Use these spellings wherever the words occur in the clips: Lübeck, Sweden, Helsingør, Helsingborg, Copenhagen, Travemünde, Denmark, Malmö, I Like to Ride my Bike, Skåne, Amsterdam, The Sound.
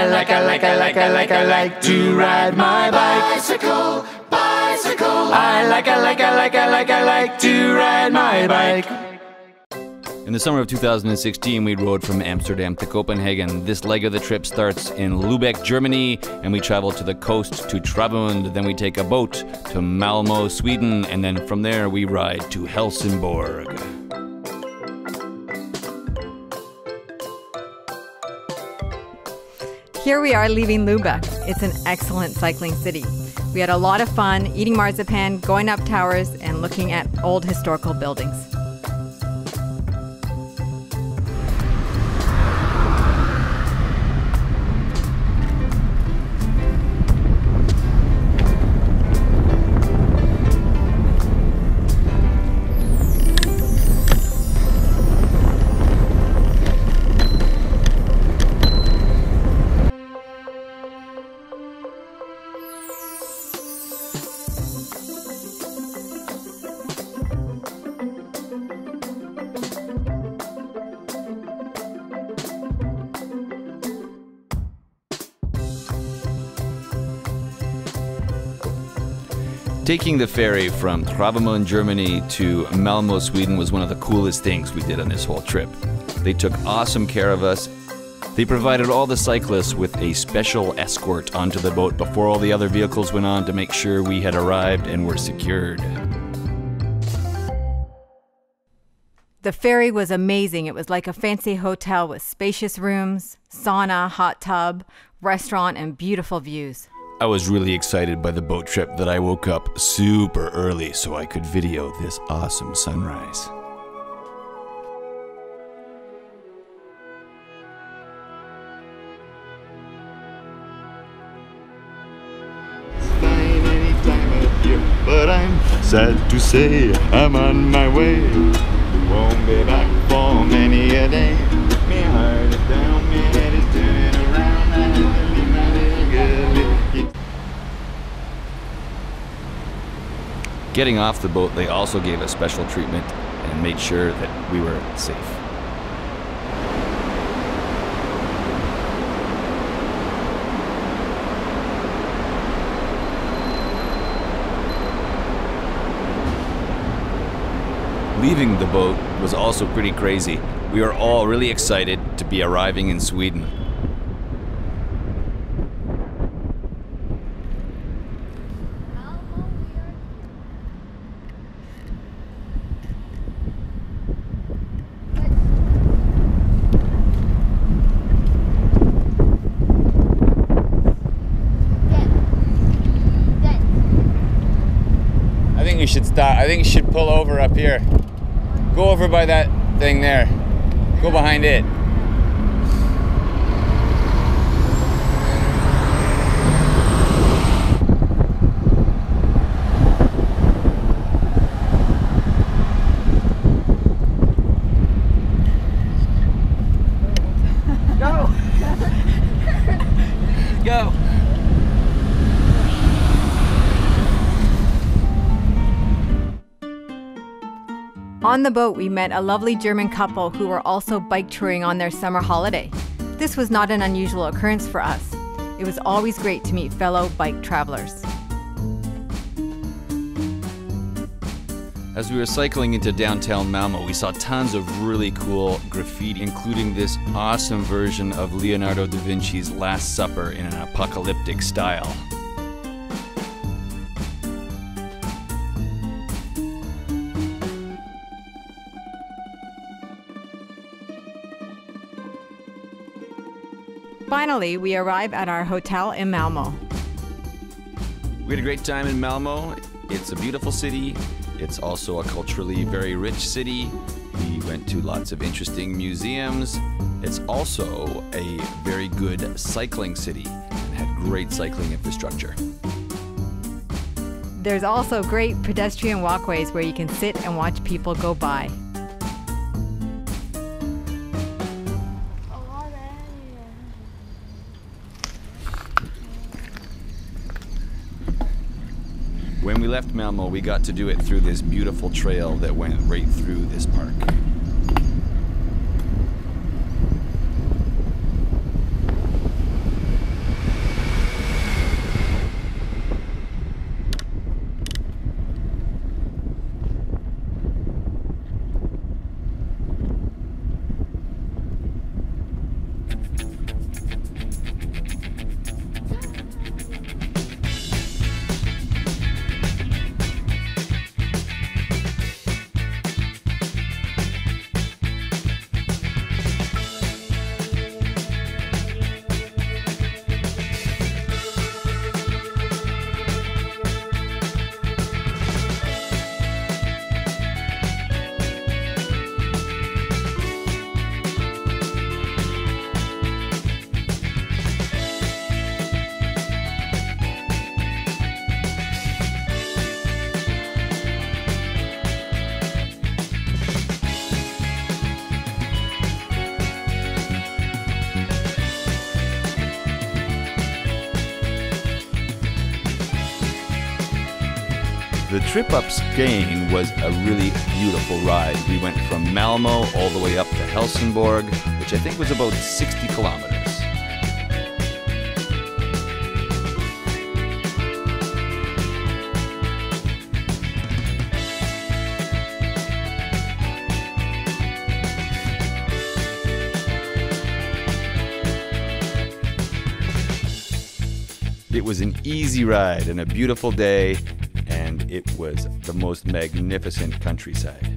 I like to ride my bicycle, bicycle. I like to ride my bike. In the summer of 2016, we rode from Amsterdam to Copenhagen. This leg of the trip starts in Lübeck, Germany, and we travel to the coast to Travemünde. Then we take a boat to Malmö, Sweden, and then from there we ride to Helsingborg. Here we are leaving Lübeck. It's an excellent cycling city. We had a lot of fun eating marzipan, going up towers, and looking at old historical buildings. Taking the ferry from Travemünde, Germany to Malmö, Sweden was one of the coolest things we did on this whole trip. They took awesome care of us. They provided all the cyclists with a special escort onto the boat before all the other vehicles went on to make sure we had arrived and were secured. The ferry was amazing. It was like a fancy hotel with spacious rooms, sauna, hot tub, restaurant, and beautiful views. I was really excited by the boat trip that I woke up super early so I could video this awesome sunrise. Finally done here, but I'm sad to say I'm on my way. Won't be back for many a day. Me heart is down, me head is turning around. I never leave my little girl. Getting off the boat, they also gave us special treatment and made sure that we were safe. Leaving the boat was also pretty crazy. We were all really excited to be arriving in Sweden. Should stop. I think you should pull over up here. Go over by that thing there. Go behind it. Go. Go. On the boat, we met a lovely German couple who were also bike touring on their summer holiday. This was not an unusual occurrence for us. It was always great to meet fellow bike travelers. As we were cycling into downtown Malmö, we saw tons of really cool graffiti, including this awesome version of Leonardo da Vinci's Last Supper in an apocalyptic style. Finally, we arrive at our hotel in Malmö. We had a great time in Malmö. It's a beautiful city. It's also a culturally very rich city. We went to lots of interesting museums. It's also a very good cycling city and had great cycling infrastructure. There's also great pedestrian walkways where you can sit and watch people go by. When we left Malmö, we got to do it through this beautiful trail that went right through this park. The trip up Skåne was a really beautiful ride. We went from Malmö all the way up to Helsingborg, which I think was about 60 kilometers. It was an easy ride and a beautiful day, and it was the most magnificent countryside.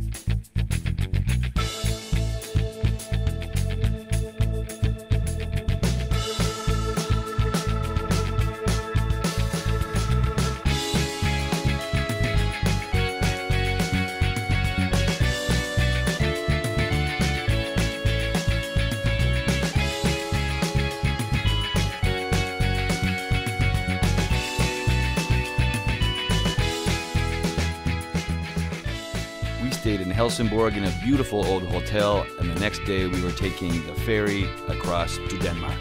Stayed in Helsingborg in a beautiful old hotel, and the next day we were taking the ferry across to Denmark.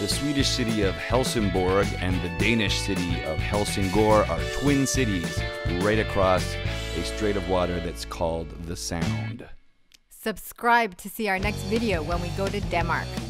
The Swedish city of Helsingborg and the Danish city of Helsingør are twin cities right across a strait of water that's called the Sound. Subscribe to see our next video when we go to Denmark.